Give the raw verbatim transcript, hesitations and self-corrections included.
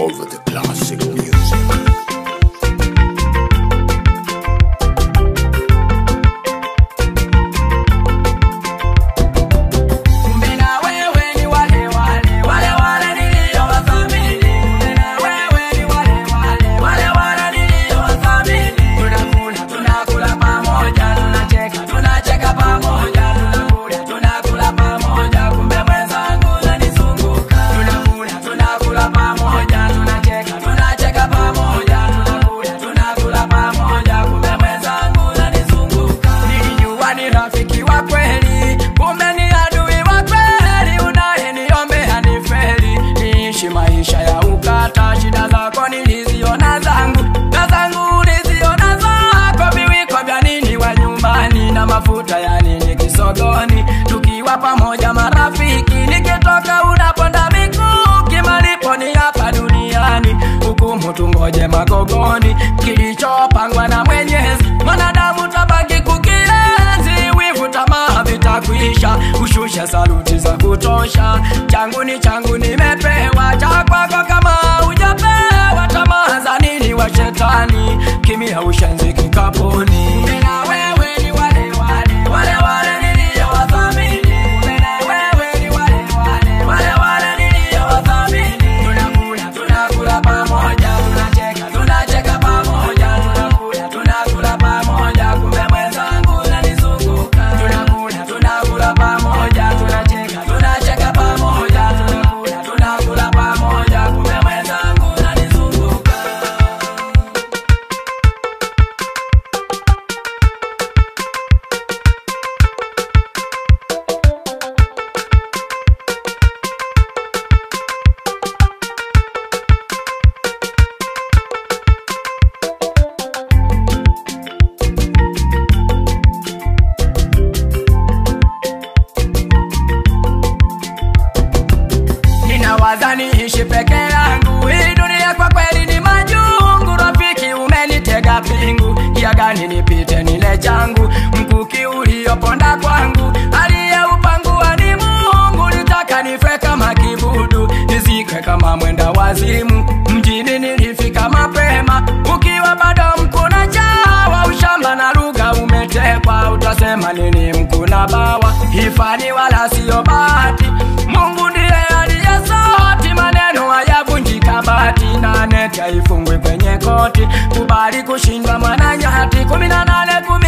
over the classic music. Mafuta ya nini kisogoni, tukiwa pamoja marafiki, nikitoka unaponda miguu, kimalipo ni hapa duniani, hukumu tungoje magogoni, kilichopangwa na Mwenyezi, mwanadamu tabaki kukienzi, wivu tamaa vitakwisha, ushushe saluti za kutosha, changu ni changu nimepewa, cha kwako kama hujapewa, tamaa za nini wa shetani, kimya ushenzi kikaponi. Niishi peke yangu, hii dunia kwa kweli ni majungu, rafiki umenitega pingu, njia gani nipite nile changu, mkuki ulioponda kwangu, aliyeupangua ni Mungu, nitaka nife kama kibudu, nizikwe kama mwenda wazimu, mjini nilifika mapema, ukiwa bado mkuna chawa, ushamba na lugha umetekwa, utasema nini mkuna bawa, hifani wala sio bahati, Mungu ndiye ya ifungwe kwenye koti, kubali kushindwa mwana nyati kumi na nane kumi.